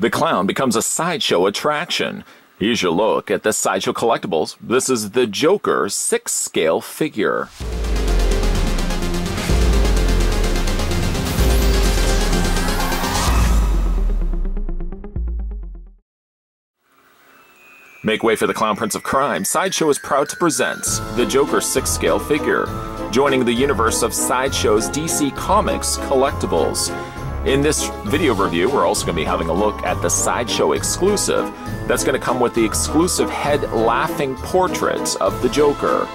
The clown becomes a sideshow attraction. Here's your look at the Sideshow Collectibles. This is the Joker 6-scale figure. Make way for the Clown Prince of Crime. Sideshow is proud to present the Joker 6-scale figure, joining the universe of Sideshow's DC Comics collectibles. In this video review, we're also going to be having a look at the Sideshow exclusive that's going to come with the exclusive head laughing portrait of the Joker.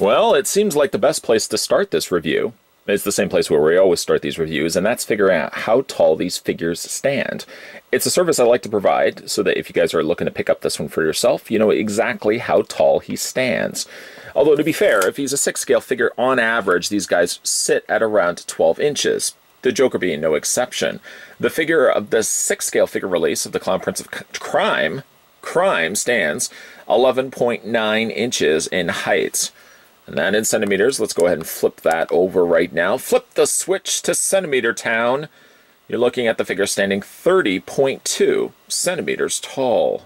Well, it seems like the best place to start this review is the same place where we always start these reviews, and that's figuring out how tall these figures stand. It's a service I like to provide so that if you guys are looking to pick up this one for yourself, you know exactly how tall he stands. Although, to be fair, if he's a 6-scale figure, on average, these guys sit at around 12 inches. The Joker being no exception. The figure of the 6-scale figure release of the Clown Prince of Crime stands 11.9 inches in height. And then in centimeters, let's go ahead and flip that over right now. Flip the switch to Centimeter Town. You're looking at the figure standing 30.2 centimeters tall.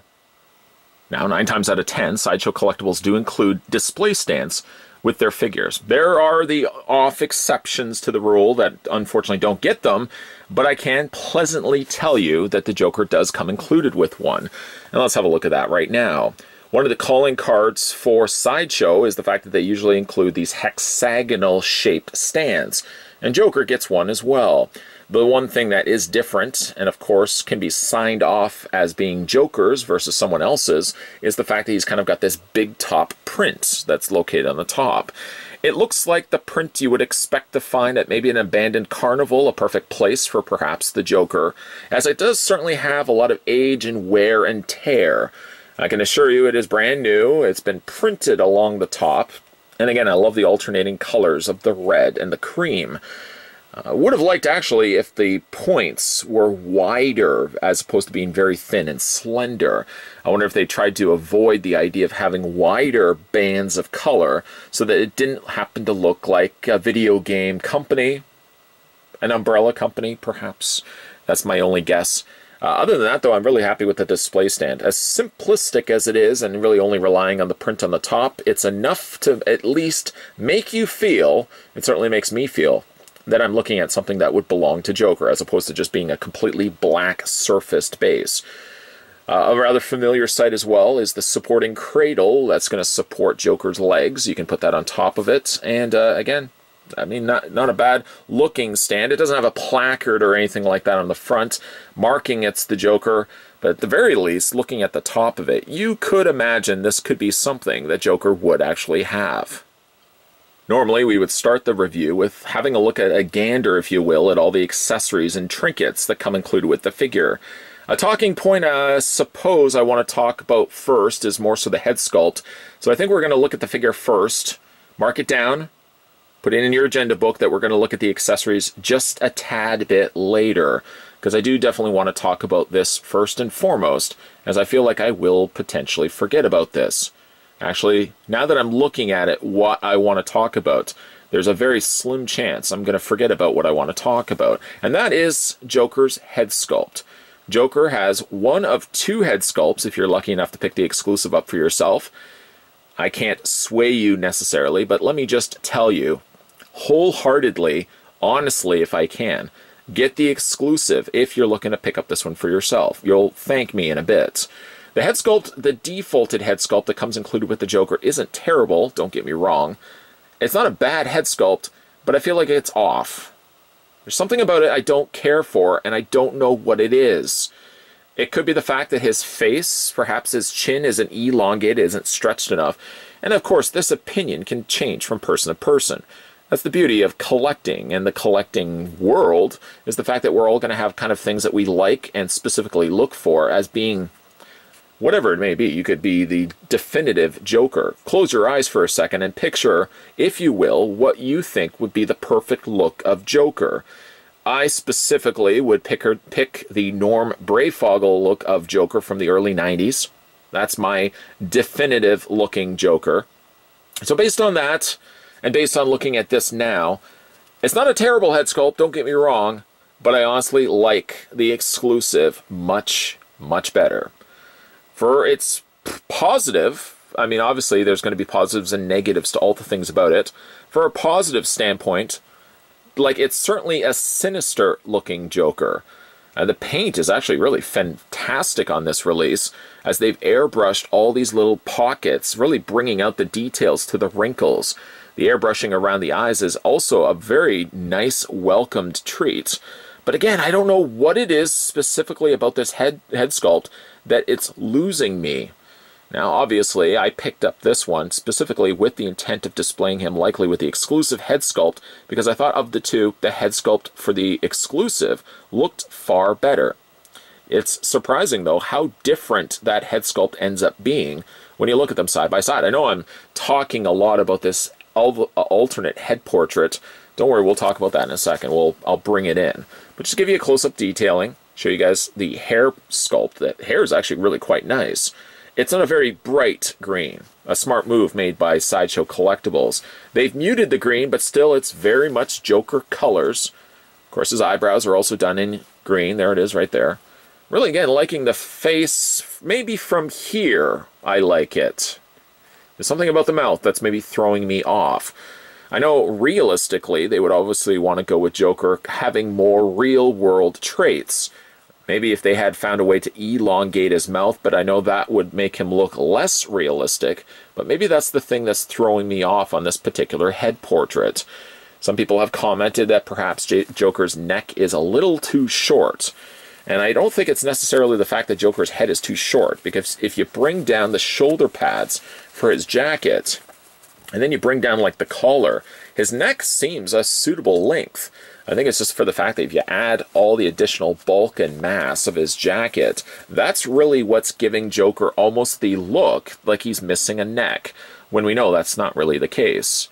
Now, 9 times out of 10, Sideshow Collectibles do include display stands with their figures. There are the off exceptions to the rule that unfortunately don't get them, but I can pleasantly tell you that the Joker does come included with one. And let's have a look at that right now. One of the calling cards for Sideshow is the fact that they usually include these hexagonal shaped stands, and Joker gets one as well. The one thing that is different, and of course can be signed off as being Joker's versus someone else's, is the fact that he's kind of got this big top print that's located on the top. It looks like the print you would expect to find at maybe an abandoned carnival, a perfect place for perhaps the Joker, as it does certainly have a lot of age and wear and tear. I can assure you it is brand new. It's been printed along the top. And again, I love the alternating colors of the red and the cream. I would have liked, actually, if the points were wider as opposed to being very thin and slender. I wonder if they tried to avoid the idea of having wider bands of color so that it didn't happen to look like a video game company, an umbrella company, perhaps. That's my only guess. Other than that, though, I'm really happy with the display stand. As simplistic as it is, and really only relying on the print on the top, it's enough to at least make you feel, it certainly makes me feel, that I'm looking at something that would belong to Joker, as opposed to just being a completely black surfaced base. A rather familiar sight as well is the supporting cradle that's going to support Joker's legs. You can put that on top of it, and again, I mean, not a bad looking stand. It doesn't have a placard or anything like that on the front marking it's the Joker, but at the very least, looking at the top of it, you could imagine this could be something that Joker would actually have. Normally, we would start the review with having a look at a gander, if you will, at all the accessories and trinkets that come included with the figure. A talking point I suppose I want to talk about first is more so the head sculpt, so I think we're going to look at the figure first, mark it down, Put it in your agenda book that we're going to look at the accessories just a tad bit later, because I do definitely want to talk about this first and foremost, as I feel like I will potentially forget about this. Actually, now that I'm looking at it, what I want to talk about, there's a very slim chance I'm going to forget about what I want to talk about, and that is Joker's head sculpt. Joker has one of two head sculpts, if you're lucky enough to pick the exclusive up for yourself. I can't sway you necessarily, but let me just tell you, wholeheartedly, honestly, if I can, get the exclusive if you're looking to pick up this one for yourself. You'll thank me in a bit. The head sculpt, the defaulted head sculpt that comes included with the Joker isn't terrible, don't get me wrong. It's not a bad head sculpt, but I feel like it's off. There's something about it I don't care for, and I don't know what it is. It could be the fact that his face, perhaps his chin, isn't elongated, isn't stretched enough. And of course, this opinion can change from person to person. That's the beauty of collecting and the collecting world, is the fact that we're all going to have kind of things that we like and specifically look for as being whatever it may be. You could be the definitive Joker. Close your eyes for a second and picture, if you will, what you think would be the perfect look of Joker. I specifically would pick the Norm Breyfogle look of Joker from the early 90s. That's my definitive looking Joker. So based on that, and based on looking at this now, it's not a terrible head sculpt, don't get me wrong, but I honestly like the exclusive much, much better. For its positive, I mean, obviously there's going to be positives and negatives to all the things about it. For a positive standpoint, like, it's certainly a sinister looking Joker. The paint is actually really fantastic on this release, as they've airbrushed all these little pockets, really bringing out the details to the wrinkles. The airbrushing around the eyes is also a very nice, welcomed treat. But again, I don't know what it is specifically about this head sculpt that it's losing me. Now, obviously, I picked up this one specifically with the intent of displaying him likely with the exclusive head sculpt, because I thought of the two, the head sculpt for the exclusive looked far better. It's surprising, though, how different that head sculpt ends up being when you look at them side by side. I know I'm talking a lot about this alternate head portrait. Don't worry, we'll talk about that in a second. I'll bring it in. But just give you a close-up detailing, show you guys the hair sculpt. That hair is actually really quite nice. It's not a very bright green. A smart move made by Sideshow Collectibles. They've muted the green, but still it's very much Joker colors. Of course, his eyebrows are also done in green. There it is right there. Really, again, liking the face. Maybe from here, I like it. There's something about the mouth that's maybe throwing me off. I know realistically they would obviously want to go with Joker having more real-world traits. Maybe if they had found a way to elongate his mouth, but I know that would make him look less realistic. But maybe that's the thing that's throwing me off on this particular head portrait. Some people have commented that perhaps Joker's neck is a little too short. And I don't think it's necessarily the fact that Joker's head is too short, because if you bring down the shoulder pads for his jacket, and then you bring down like the collar, his neck seems a suitable length. I think it's just for the fact that if you add all the additional bulk and mass of his jacket, that's really what's giving Joker almost the look like he's missing a neck, when we know that's not really the case.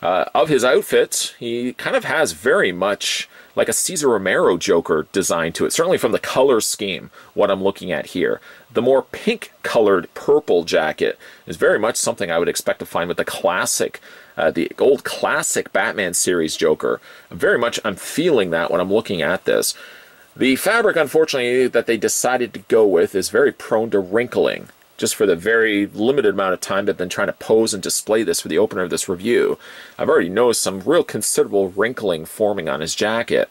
Of his outfit, he kind of has very much like a Cesar Romero Joker design to it, certainly from the color scheme, what I'm looking at here. The more pink-colored purple jacket is very much something I would expect to find with the classic, the old classic Batman series Joker. Very much I'm feeling that when I'm looking at this. The fabric, unfortunately, that they decided to go with is very prone to wrinkling. Just for the very limited amount of time they've been trying to pose and display this for the opener of this review, I've already noticed some real considerable wrinkling forming on his jacket.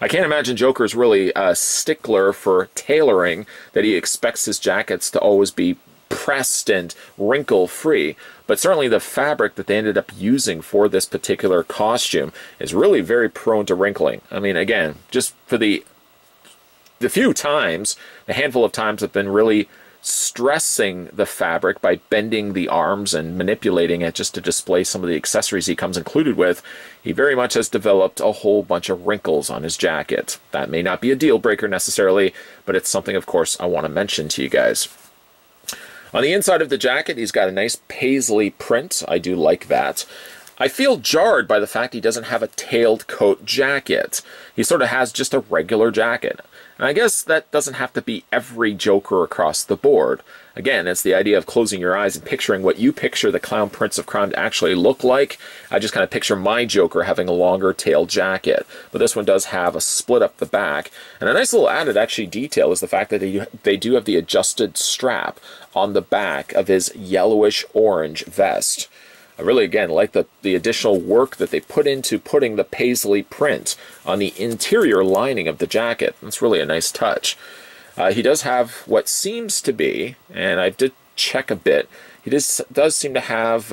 I can't imagine Joker's really a stickler for tailoring, that he expects his jackets to always be pressed and wrinkle-free, but certainly the fabric that they ended up using for this particular costume is really very prone to wrinkling. I mean, again, just for the handful of times I've been really stressing the fabric by bending the arms and manipulating it just to display some of the accessories he comes included with, he very much has developed a whole bunch of wrinkles on his jacket. That may not be a deal breaker necessarily, but it's something, of course, I want to mention to you guys. On the inside of the jacket, he's got a nice paisley print. I do like that. I feel jarred by the fact he doesn't have a tailed coat jacket. He sort of has just a regular jacket. And I guess that doesn't have to be every Joker across the board. Again, it's the idea of closing your eyes and picturing what you picture the Clown Prince of Crime to actually look like. I just kind of picture my Joker having a longer tail jacket. But this one does have a split up the back. And a nice little added, actually, detail is the fact that they do have the adjusted strap on the back of his yellowish-orange vest. I really, again, like the additional work that they put into putting the paisley print on the interior lining of the jacket. That's really a nice touch. He does have what seems to be, and I did check a bit, he does seem to have,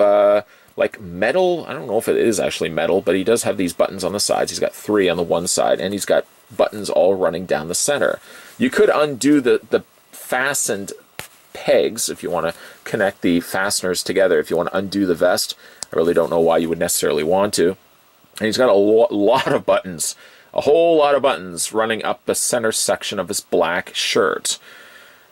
like, metal. I don't know if it is actually metal, but he does have these buttons on the sides. He's got 3 on the one side, and he's got buttons all running down the center. You could undo the fastened pegs if you want to connect the fasteners together, if you want to undo the vest. I really don't know why you would necessarily want to. And he's got a lot of buttons. A whole lot of buttons running up the center section of his black shirt.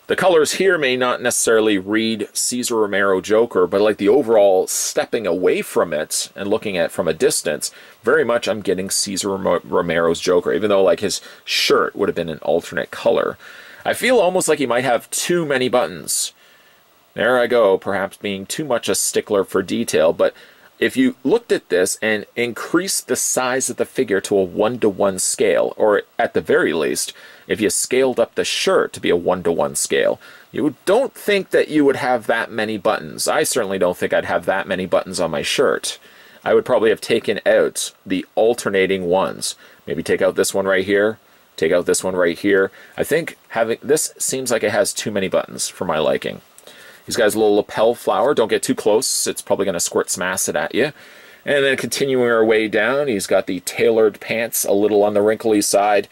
The colors here may not necessarily read Cesar Romero Joker, but like the overall stepping away from it and looking at it from a distance, very much I'm getting Cesar Romero's Joker, even though like his shirt would have been an alternate color. I feel almost like he might have too many buttons. There I go, perhaps being too much a stickler for detail, but if you looked at this and increased the size of the figure to a 1-to-1 scale, or at the very least, if you scaled up the shirt to be a 1-to-1 scale, you don't think that you would have that many buttons. I certainly don't think I'd have that many buttons on my shirt. I would probably have taken out the alternating ones. Maybe take out this one right here, take out this one right here. I think having this seems like it has too many buttons for my liking. He's got his little lapel flower. Don't get too close. It's probably going to squirt some acid at you. And then continuing our way down, he's got the tailored pants a little on the wrinkly side.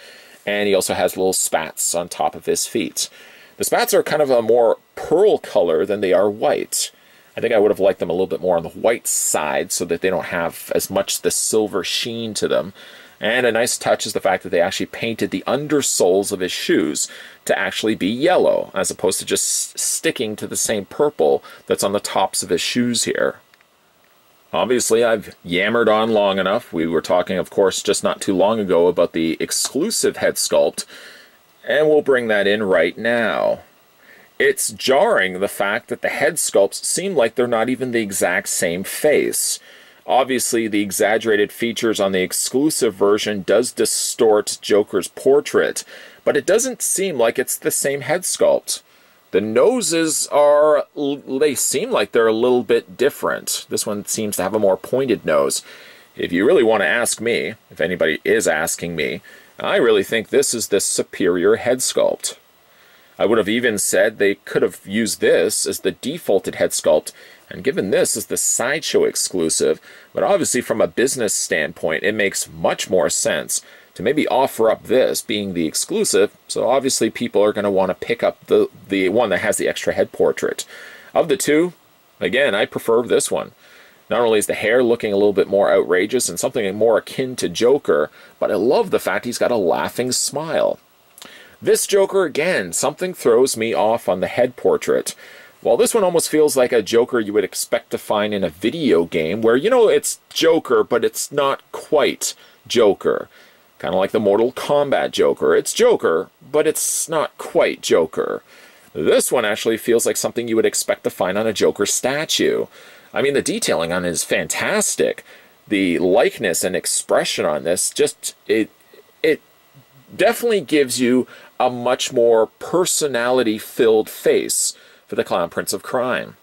And he also has little spats on top of his feet. The spats are kind of a more pearl color than they are white. I think I would have liked them a little bit more on the white side so that they don't have as much the silver sheen to them. And a nice touch is the fact that they actually painted the undersoles of his shoes to actually be yellow, as opposed to just sticking to the same purple that's on the tops of his shoes here. Obviously, I've yammered on long enough. We were talking, of course, just not too long ago about the exclusive head sculpt, and we'll bring that in right now. It's jarring, the fact that the head sculpts seem like they're not even the exact same face. Obviously, the exaggerated features on the exclusive version does distort Joker's portrait, but it doesn't seem like it's the same head sculpt. The noses are, they seem like they're a little bit different. This one seems to have a more pointed nose. If you really want to ask me, if anybody is asking me, I really think this is the superior head sculpt. I would have even said they could have used this as the defaulted head sculpt and given this as the Sideshow exclusive, but obviously from a business standpoint, it makes much more sense to maybe offer up this being the exclusive, so obviously people are going to want to pick up the one that has the extra head portrait. Of the two, again, I prefer this one. Not only is the hair looking a little bit more outrageous and something more akin to Joker, but I love the fact he's got a laughing smile. This Joker, again, something throws me off on the head portrait. While this one almost feels like a Joker you would expect to find in a video game where, you know, it's Joker, but it's not quite Joker. Kind of like the Mortal Kombat Joker. It's Joker, but it's not quite Joker. This one actually feels like something you would expect to find on a Joker statue. I mean, the detailing on it is fantastic. The likeness and expression on this, just, it definitely gives you a much more personality-filled face for the Clown Prince of Crime.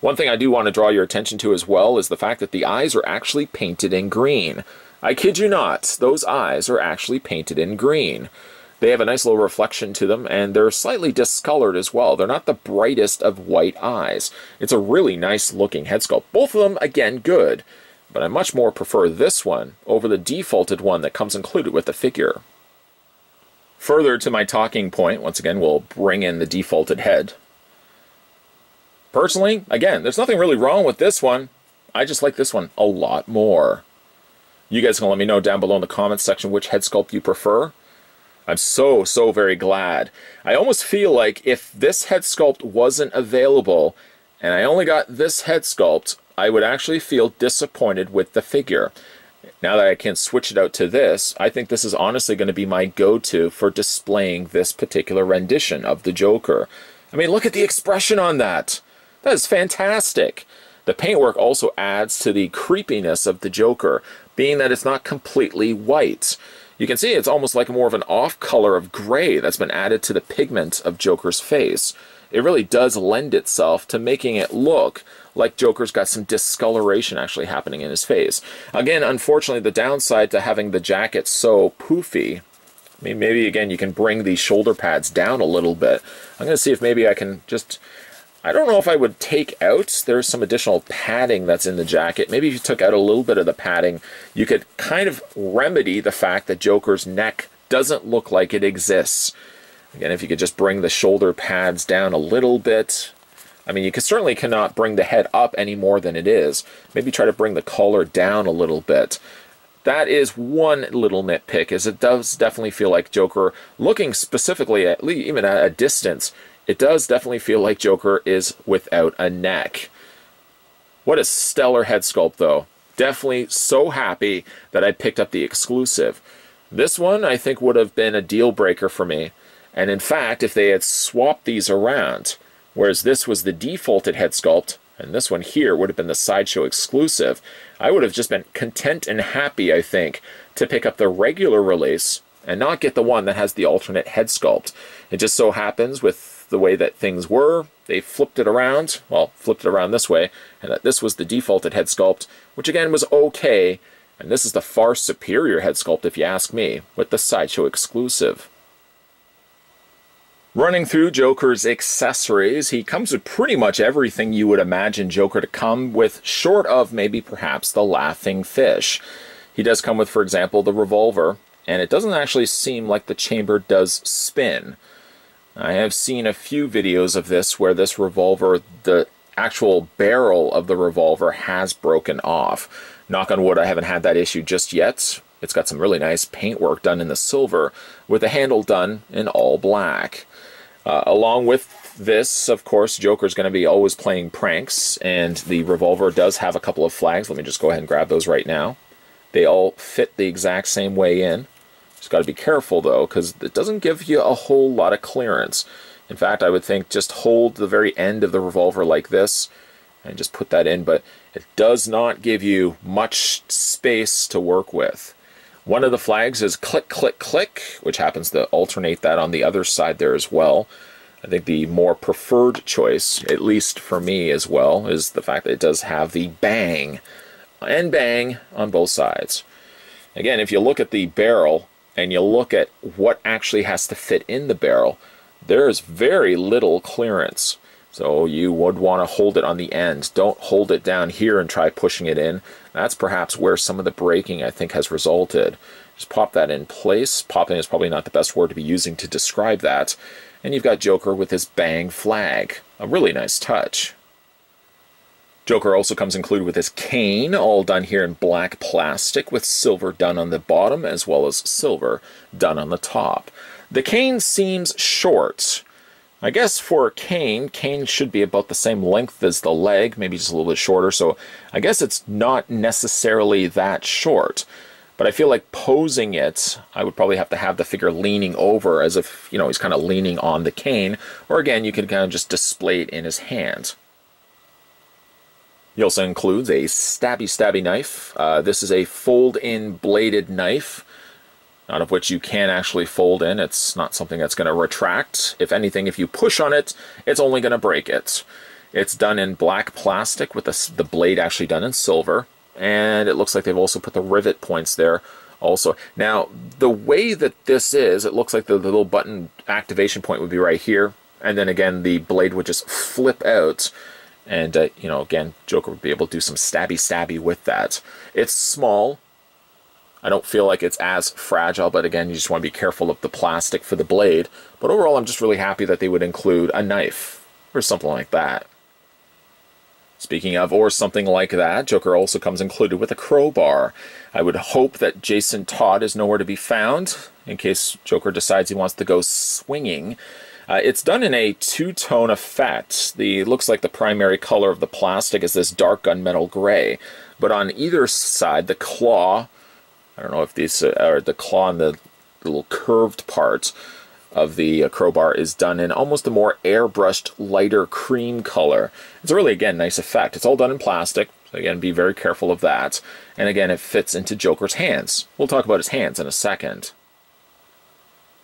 One thing I do want to draw your attention to as well is the fact that the eyes are actually painted in green. I kid you not, those eyes are actually painted in green. They have a nice little reflection to them, and they're slightly discolored as well. They're not the brightest of white eyes. It's a really nice-looking head sculpt. Both of them, again, good, but I much more prefer this one over the defaulted one that comes included with the figure. Further to my talking point, once again, we'll bring in the defaulted head. Personally, again, there's nothing really wrong with this one. I just like this one a lot more. You guys can let me know down below in the comments section which head sculpt you prefer. I'm so very glad. I almost feel like if this head sculpt wasn't available and I only got this head sculpt, I would actually feel disappointed with the figure. Now that I can switch it out to this, I think this is honestly going to be my go-to for displaying this particular rendition of the Joker. I mean, look at the expression on that. That is fantastic. The paintwork also adds to the creepiness of the Joker, being that it's not completely white. You can see it's almost like more of an off color of gray that's been added to the pigment of Joker's face. It really does lend itself to making it look like Joker's got some discoloration actually happening in his face. Again, unfortunately, the downside to having the jacket so poofy, I mean, maybe again, you can bring these shoulder pads down a little bit. I'm going to see if maybe I can just, I don't know if I would take out, there's some additional padding that's in the jacket. Maybe if you took out a little bit of the padding, you could kind of remedy the fact that Joker's neck doesn't look like it exists. Again, if you could just bring the shoulder pads down a little bit. I mean, you can, certainly cannot bring the head up any more than it is. Maybe try to bring the collar down a little bit. That is one little nitpick, is it does definitely feel like Joker, looking specifically at even at a distance, it does definitely feel like Joker is without a neck. What a stellar head sculpt, though. Definitely so happy that I picked up the exclusive. This one, I think, would have been a deal breaker for me. And in fact, if they had swapped these around, whereas this was the defaulted head sculpt, and this one here would have been the Sideshow exclusive, I would have just been content and happy, I think, to pick up the regular release and not get the one that has the alternate head sculpt. It just so happens with the way that things were, they flipped it around, well, flipped it around this way, and that this was the defaulted head sculpt, which again was okay, and this is the far superior head sculpt, if you ask me, with the Sideshow exclusive. Running through Joker's accessories, he comes with pretty much everything you would imagine Joker to come with, short of maybe perhaps the laughing fish. He does come with, for example, the revolver, and it doesn't actually seem like the chamber does spin. I have seen a few videos of this where this revolver, the actual barrel of the revolver has broken off. Knock on wood, I haven't had that issue just yet. It's got some really nice paintwork done in the silver, with the handle done in all black. Along with this, of course, Joker's going to be always playing pranks, and the revolver does have a couple of flags. Let me just go ahead and grab those right now. They all fit the exact same way in. Just got to be careful, though, because it doesn't give you a whole lot of clearance. In fact, I would think just hold the very end of the revolver like this and just put that in, but it does not give you much space to work with. One of the flags is click, click, click, which happens to alternate that on the other side there as well. I think the more preferred choice, at least for me as well, is the fact that it does have the bang and bang on both sides. Again, if you look at the barrel and you look at what actually has to fit in the barrel, there is very little clearance. So you would want to hold it on the end. Don't hold it down here and try pushing it in. That's perhaps where some of the breaking, I think, has resulted. Just pop that in place. Popping is probably not the best word to be using to describe that. And you've got Joker with his bang flag. A really nice touch. Joker also comes included with his cane, all done here in black plastic, with silver done on the bottom, as well as silver done on the top. The cane seems short. I guess for a cane should be about the same length as the leg, maybe just a little bit shorter, so I guess it's not necessarily that short. But I feel like posing it, I would probably have to have the figure leaning over as if, you know, he's kind of leaning on the cane, or again, you could kind of just display it in his hand. He also includes a stabby knife. This is a fold-in bladed knife. None of which you can actually fold in. It's not something that's going to retract. If anything, if you push on it, it's only going to break it. It's done in black plastic with the blade actually done in silver. And it looks like they've also put the rivet points there also. Now, the way that this is, it looks like the little button activation point would be right here. And then again, the blade would just flip out. And, you know, again, Joker would be able to do some stabby with that. It's small. I don't feel like it's as fragile, but again, you just want to be careful of the plastic for the blade. But overall, I'm just really happy that they would include a knife or something like that. Speaking of, or something like that, Joker also comes included with a crowbar. I would hope that Jason Todd is nowhere to be found in case Joker decides he wants to go swinging. It's done in a two-tone effect. The looks like the primary color of the plastic is this dark gunmetal gray, but on either side, the claw, I don't know if these are the claw and the little curved part of the crowbar is done in almost a more airbrushed, lighter cream color. It's really, again, nice effect. It's all done in plastic, so again, be very careful of that. And again, it fits into Joker's hands. We'll talk about his hands in a second.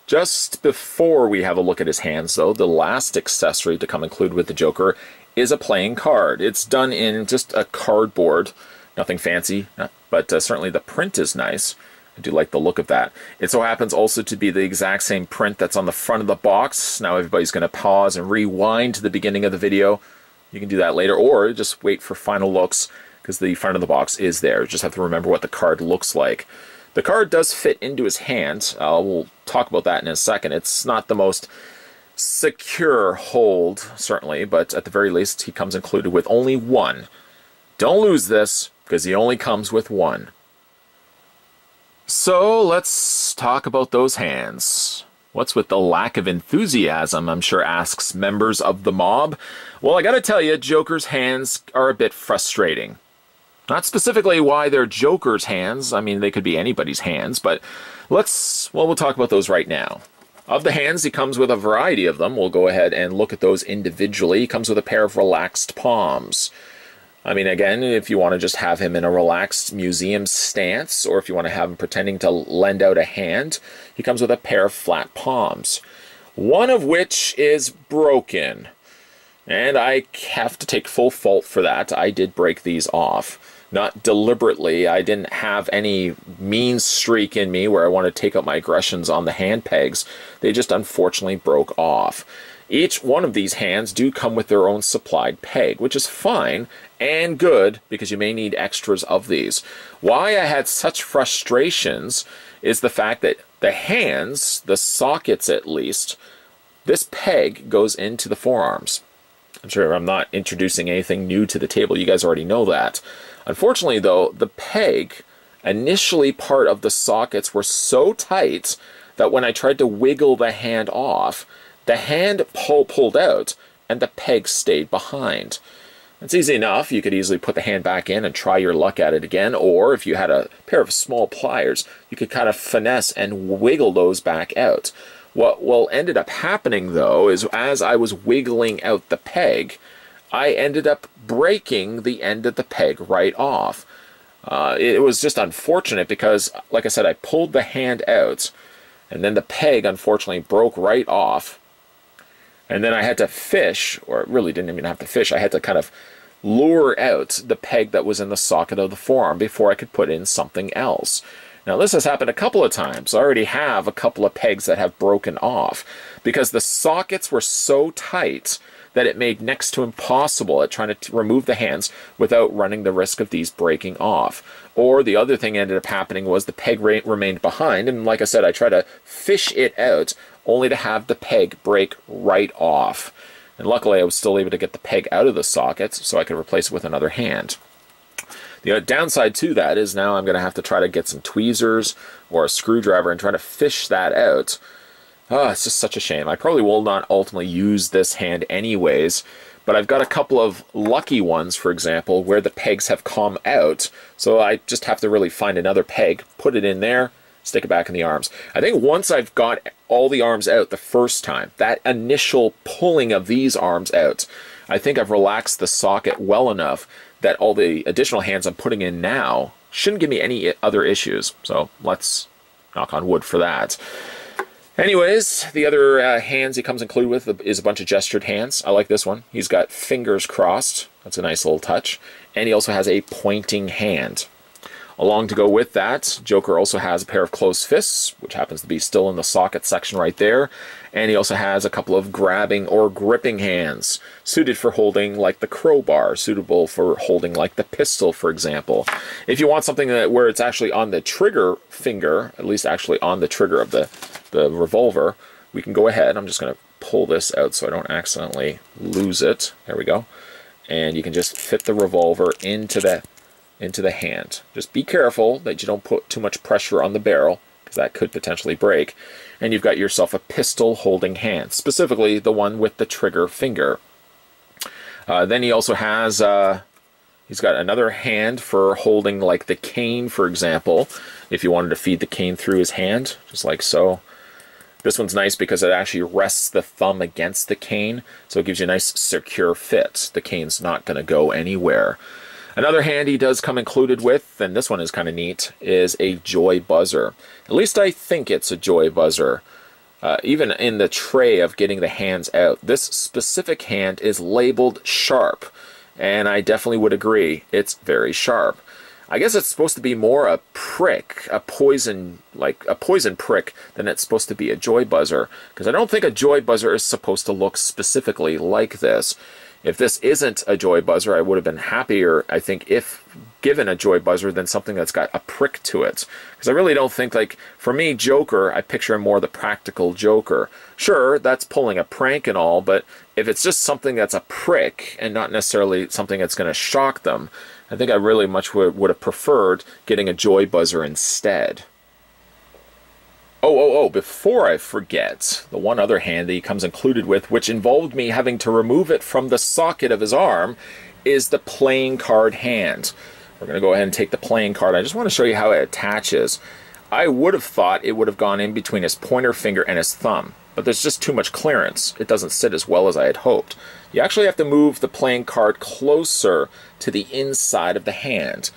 Just before we have a look at his hands, though, the last accessory to come include with the Joker is a playing card. It's done in just a cardboard, nothing fancy, but certainly the print is nice. I do like the look of that. It so happens also to be the exact same print that's on the front of the box. Now everybody's going to pause and rewind to the beginning of the video. You can do that later, or just wait for final looks, because the front of the box is there. You just have to remember what the card looks like. The card does fit into his hand. We'll talk about that in a second. It's not the most secure hold, certainly, but at the very least, he comes included with only one. Don't lose this, because he only comes with one. So let's talk about those hands. What's with the lack of enthusiasm, I'm sure asks members of the mob? Well, I gotta tell you, Joker's hands are a bit frustrating. Not specifically why they're Joker's hands, I mean, they could be anybody's hands, but we'll talk about those right now. Of the hands, he comes with a variety of them. We'll go ahead and look at those individually. He comes with a pair of relaxed palms. I mean, again, if you want to just have him in a relaxed museum stance, or if you want to have him pretending to lend out a hand, he comes with a pair of flat palms, one of which is broken. And I have to take full fault for that. I did break these off. Not deliberately. I didn't have any mean streak in me where I want to take out my aggressions on the hand pegs. They just unfortunately broke off. Each one of these hands do come with their own supplied peg, which is fine and good because you may need extras of these. Why I had such frustrations is the fact that the hands, the sockets at least, this peg goes into the forearms. I'm sure I'm not introducing anything new to the table. You guys already know that. Unfortunately, though, the peg, initially part of the sockets, were so tight that when I tried to wiggle the hand off, the hand pulled out, and the peg stayed behind. It's easy enough. You could easily put the hand back in and try your luck at it again, or if you had a pair of small pliers, you could kind of finesse and wiggle those back out. What ended up happening, though, is as I was wiggling out the peg, I ended up breaking the end of the peg right off. It was just unfortunate because, like I said, I pulled the hand out, and then the peg, unfortunately, broke right off. And then I had to fish, or it really didn't even have to fish, I had to kind of lure out the peg that was in the socket of the forearm before I could put in something else. Now this has happened a couple of times. I already have a couple of pegs that have broken off because the sockets were so tight that it made next to impossible at trying to remove the hands without running the risk of these breaking off. Or the other thing ended up happening was the peg remained behind, and like I said, I tried to fish it out only to have the peg break right off. And luckily I was still able to get the peg out of the socket so I could replace it with another hand. The downside to that is now I'm going to have to try to get some tweezers or a screwdriver and try to fish that out. Oh, it's just such a shame. I probably will not ultimately use this hand anyways, but I've got a couple of lucky ones, for example, where the pegs have come out, so I just have to really find another peg, put it in there, stick it back in the arms. I think once I've got all the arms out the first time, that initial pulling of these arms out, I think I've relaxed the socket well enough that all the additional hands I'm putting in now shouldn't give me any other issues. So let's knock on wood for that. Anyways, the other hands he comes included with is a bunch of gestured hands. I like this one. He's got fingers crossed. That's a nice little touch. And he also has a pointing hand. Along to go with that, Joker also has a pair of closed fists, which happens to be still in the socket section right there. And he also has a couple of grabbing or gripping hands, suited for holding like the crowbar, suitable for holding like the pistol, for example. If you want something that, where it's actually on the trigger finger, at least actually on the trigger of the revolver, we can go ahead. I'm just going to pull this out so I don't accidentally lose it. There we go. And you can just fit the revolver into the hand. Just be careful that you don't put too much pressure on the barrel, that could potentially break. And you've got yourself a pistol holding hand, specifically the one with the trigger finger. Then he also has, he's got another hand for holding like the cane, for example, if you wanted to feed the cane through his hand, just like so. This one's nice because it actually rests the thumb against the cane, so it gives you a nice secure fit. The cane's not going to go anywhere. Another hand he does come included with, and this one is kind of neat, is a joy buzzer. At least I think it's a joy buzzer. Even in the tray of getting the hands out, this specific hand is labeled sharp, and I definitely would agree, it's very sharp. I guess it's supposed to be more a prick, a poison prick, than it's supposed to be a joy buzzer, because I don't think a joy buzzer is supposed to look specifically like this. If this isn't a joy buzzer, I would have been happier, I think, if given a joy buzzer than something that's got a prick to it. Because I really don't think, like, for me, Joker, I picture him more the practical Joker. Sure, that's pulling a prank and all, but if it's just something that's a prick and not necessarily something that's going to shock them, I think I really would have preferred getting a joy buzzer instead. Oh, before I forget, the one other hand that he comes included with, which involved me having to remove it from the socket of his arm, is the playing card hand. We're going to go ahead and take the playing card. I just want to show you how it attaches. I would have thought it would have gone in between his pointer finger and his thumb, but there's just too much clearance. It doesn't sit as well as I had hoped. You actually have to move the playing card closer to the inside of the hand.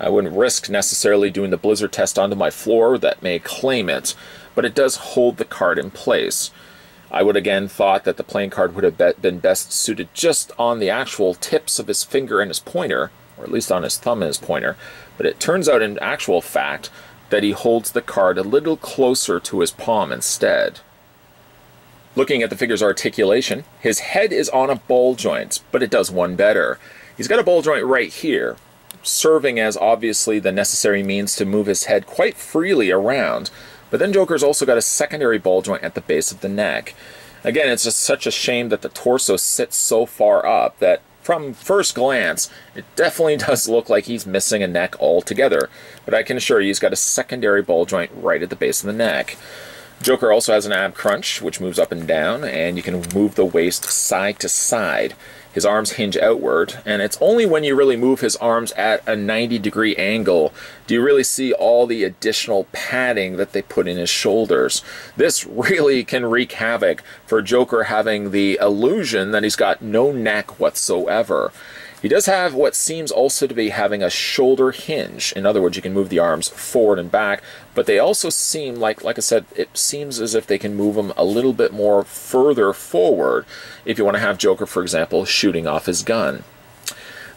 I wouldn't risk necessarily doing the blizzard test onto my floor, that may claim it, but it does hold the card in place. I would again thought that the playing card would have been best suited just on the actual tips of his finger and his pointer, or at least on his thumb and his pointer, but it turns out in actual fact that he holds the card a little closer to his palm instead. Looking at the figure's articulation, his head is on a ball joint, but it does one better. He's got a ball joint right here, serving as obviously the necessary means to move his head quite freely around. But then Joker's also got a secondary ball joint at the base of the neck. Again, it's just such a shame that the torso sits so far up that from first glance, it definitely does look like he's missing a neck altogether. But I can assure you he's got a secondary ball joint right at the base of the neck. Joker also has an ab crunch, which moves up and down, and you can move the waist side to side. His arms hinge outward, and it's only when you really move his arms at a 90-degree angle do you really see all the additional padding that they put in his shoulders. This really can wreak havoc for Joker having the illusion that he's got no neck whatsoever. He does have what seems also to be having a shoulder hinge. In other words, you can move the arms forward and back, but they also seem like I said, it seems as if they can move them a little bit more further forward if you want to have Joker, for example, shooting off his gun.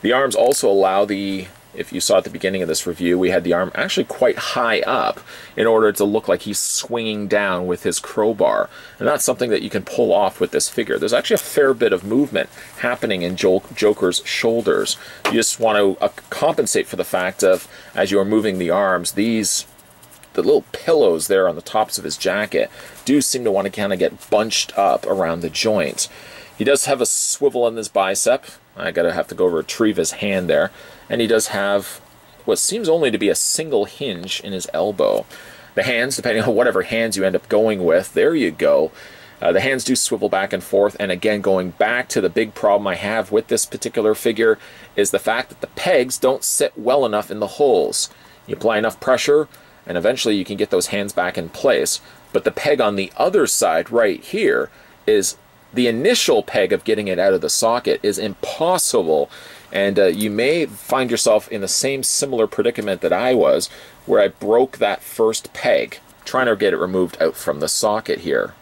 The arms also allow the, if you saw at the beginning of this review, we had the arm actually quite high up in order to look like he's swinging down with his crowbar. And that's something that you can pull off with this figure. There's actually a fair bit of movement happening in Joker's shoulders. You just want to compensate for the fact of, as you are moving the arms, the little pillows there on the tops of his jacket do seem to want to kind of get bunched up around the joint. He does have a swivel on this bicep. I gotta have to go retrieve his hand there. And he does have what seems only to be a single hinge in his elbow. The hands, depending on whatever hands you end up going with, there you go. The hands do swivel back and forth, and again, going back to the big problem I have with this particular figure is the fact that the pegs don't sit well enough in the holes. You apply enough pressure, and eventually you can get those hands back in place. But the peg on the other side right here is the initial peg of getting it out of the socket is impossible. And you may find yourself in the same similar predicament that I was, where I broke that first peg, trying to get it removed out from the socket here.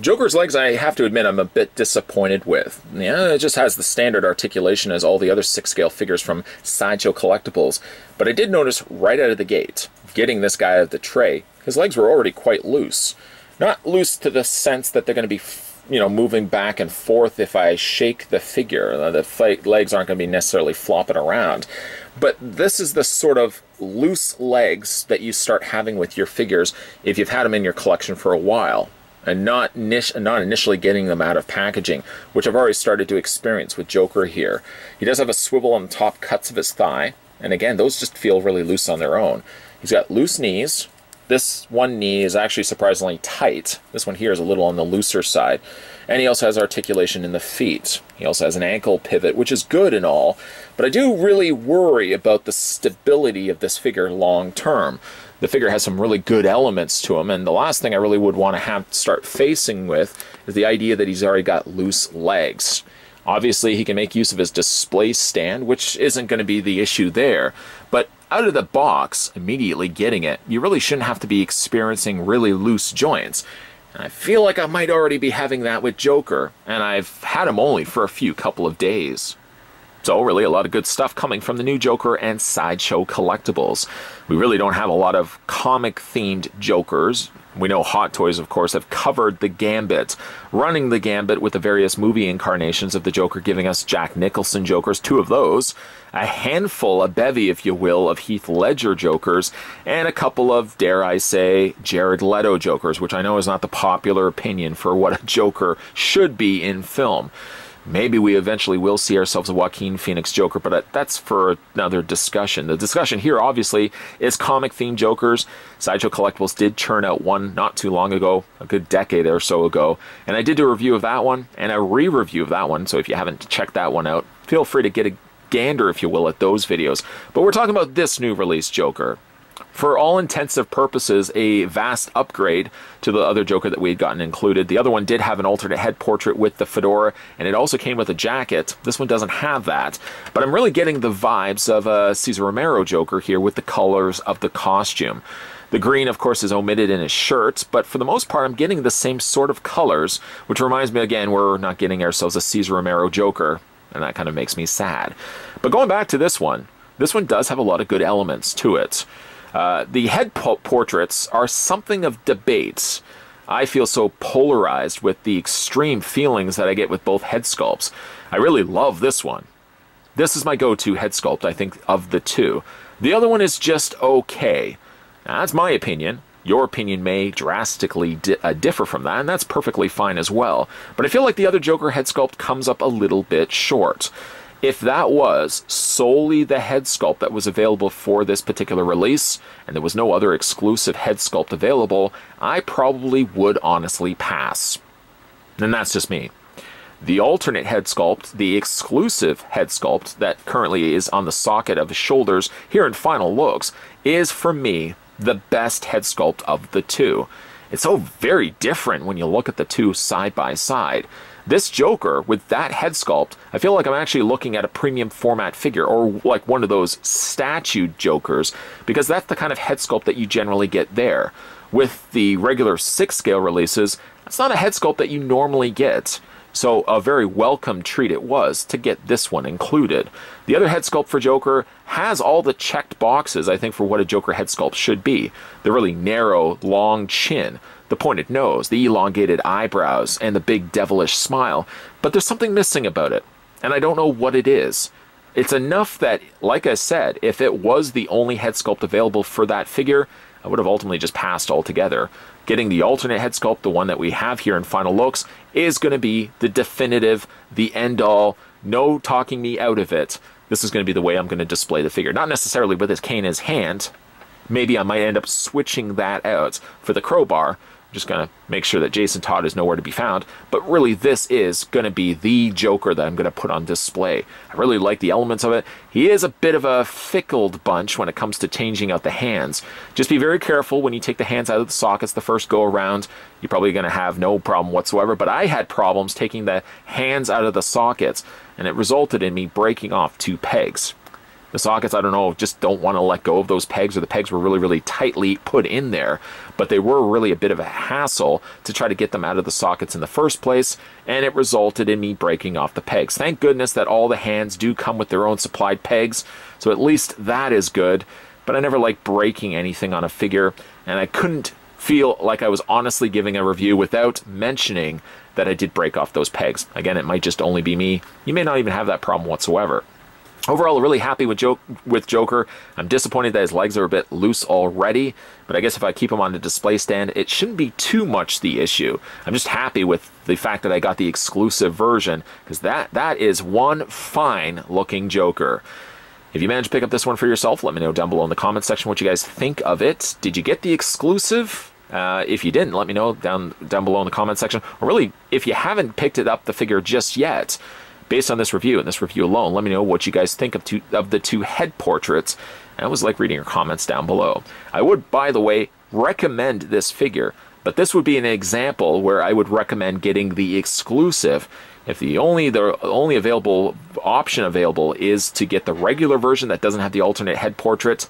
Joker's legs, I have to admit, I'm a bit disappointed with. Yeah, it just has the standard articulation as all the other 6-scale figures from Sideshow Collectibles. But I did notice right out of the gate, getting this guy out of the tray, his legs were already quite loose. Not loose to the sense that they're going to be moving back and forth if I shake the figure. The legs aren't going to be necessarily flopping around. But this is the sort of loose legs that you start having with your figures if you've had them in your collection for a while, and not initially getting them out of packaging, which I've already started to experience with Joker here. He does have a swivel on the top cuts of his thigh, And again, those just feel really loose on their own. He's got loose knees. This one knee is actually surprisingly tight. This one here is a little on the looser side. And he also has articulation in the feet. He also has an ankle pivot, which is good and all, but I do really worry about the stability of this figure long term. The figure has some really good elements to him, and the last thing I really would want to have start facing with is the idea that he's already got loose legs. Obviously, he can make use of his display stand, which isn't going to be the issue there, but out of the box, immediately getting it, you really shouldn't have to be experiencing really loose joints. And I feel like I might already be having that with Joker, and I've had him only for a couple of days. So really a lot of good stuff coming from the new Joker and Sideshow Collectibles. We really don't have a lot of comic-themed Jokers. We know Hot Toys, of course, have covered the gambit, running the gambit with the various movie incarnations of the Joker, giving us Jack Nicholson Jokers, 2 of those, a handful, a bevy, if you will, of Heath Ledger Jokers, and a couple of, dare I say, Jared Leto Jokers, which I know is not the popular opinion for what a Joker should be in film. Maybe we eventually will see ourselves a Joaquin Phoenix Joker, but that's for another discussion. The discussion here, obviously, is comic-themed Jokers. Sideshow Collectibles did churn out one not too long ago, a good decade or so ago, and I did do a review of that one and a re-review of that one, so if you haven't checked that one out, feel free to get a gander, if you will, at those videos. But we're talking about this new release Joker. For all intents and purposes, a vast upgrade to the other Joker that we had gotten included. The other one did have an alternate head portrait with the fedora, and it also came with a jacket. This one doesn't have that, but I'm really getting the vibes of a Cesar Romero Joker here with the colors of the costume. The green, of course, is omitted in his shirt, but for the most part, I'm getting the same sort of colors, which reminds me, again, we're not getting ourselves a Cesar Romero Joker, and that kind of makes me sad. But going back to this one does have a lot of good elements to it. The head portraits are something of debates. I feel so polarized with the extreme feelings that I get with both head sculpts. I really love this one. This is my go-to head sculpt, I think, of the two. The other one is just okay. Now, that's my opinion. Your opinion may drastically differ from that, and that's perfectly fine as well. But I feel like the other Joker head sculpt comes up a little bit short. If that was solely the head sculpt that was available for this particular release, and there was no other exclusive head sculpt available, I probably would honestly pass. And that's just me. The alternate head sculpt, the exclusive head sculpt that currently is on the socket of his shoulders here in Final Looks, is for me the best head sculpt of the two. It's so very different when you look at the two side by side. This Joker, with that head sculpt, I feel like I'm actually looking at a premium format figure, or like one of those statue Jokers, because that's the kind of head sculpt that you generally get there. With the regular 6-scale releases, that's not a head sculpt that you normally get. So a very welcome treat it was to get this one included. The other head sculpt for Joker has all the checked boxes, I think, for what a Joker head sculpt should be. The really narrow, long chin, the pointed nose, the elongated eyebrows, and the big devilish smile, but there's something missing about it, and I don't know what it is. It's enough that, like I said, if it was the only head sculpt available for that figure, I would have ultimately just passed altogether. Getting the alternate head sculpt, the one that we have here in Final Looks, is going to be the definitive, the end-all, no talking me out of it. This is going to be the way I'm going to display the figure. Not necessarily with his cane in his hand. Maybe I might end up switching that out for the crowbar. I'm just going to make sure that Jason Todd is nowhere to be found. But really, this is going to be the Joker that I'm going to put on display. I really like the elements of it. He is a bit of a fickled bunch when it comes to changing out the hands. Just be very careful when you take the hands out of the sockets the first go around. You're probably going to have no problem whatsoever. But I had problems taking the hands out of the sockets, and it resulted in me breaking off 2 pegs. The sockets, I don't know, just don't want to let go of those pegs, or the pegs were really, really tightly put in there, but they were really a bit of a hassle to try to get them out of the sockets in the first place, and it resulted in me breaking off the pegs. Thank goodness that all the hands do come with their own supplied pegs, so at least that is good, but I never like breaking anything on a figure, and I couldn't feel like I was honestly giving a review without mentioning that I did break off those pegs. Again, it might just only be me. You may not even have that problem whatsoever. Overall, really happy with Joker. I'm disappointed that his legs are a bit loose already, but I guess if I keep him on the display stand, it shouldn't be too much the issue. I'm just happy with the fact that I got the exclusive version, because that is one fine-looking Joker. If you manage to pick up this one for yourself, let me know down below in the comments section what you guys think of it. Did you get the exclusive? If you didn't, let me know down below in the comments section. Or really, if you haven't picked it up, the figure, just yet, based on this review and this review alone, let me know what you guys think of the two head portraits. I always like reading your comments down below. I would, by the way, recommend this figure, but this would be an example where I would recommend getting the exclusive. If the only available option available is to get the regular version that doesn't have the alternate head portrait,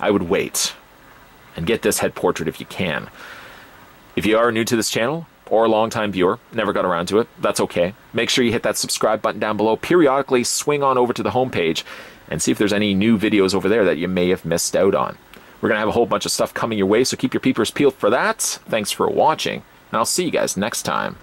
I would wait and get this head portrait if you can. If you are new to this channel or a longtime viewer, never got around to it, that's okay. Make sure you hit that subscribe button down below. Periodically swing on over to the homepage and see if there's any new videos over there that you may have missed out on. We're going to have a whole bunch of stuff coming your way, so keep your peepers peeled for that. Thanks for watching, and I'll see you guys next time.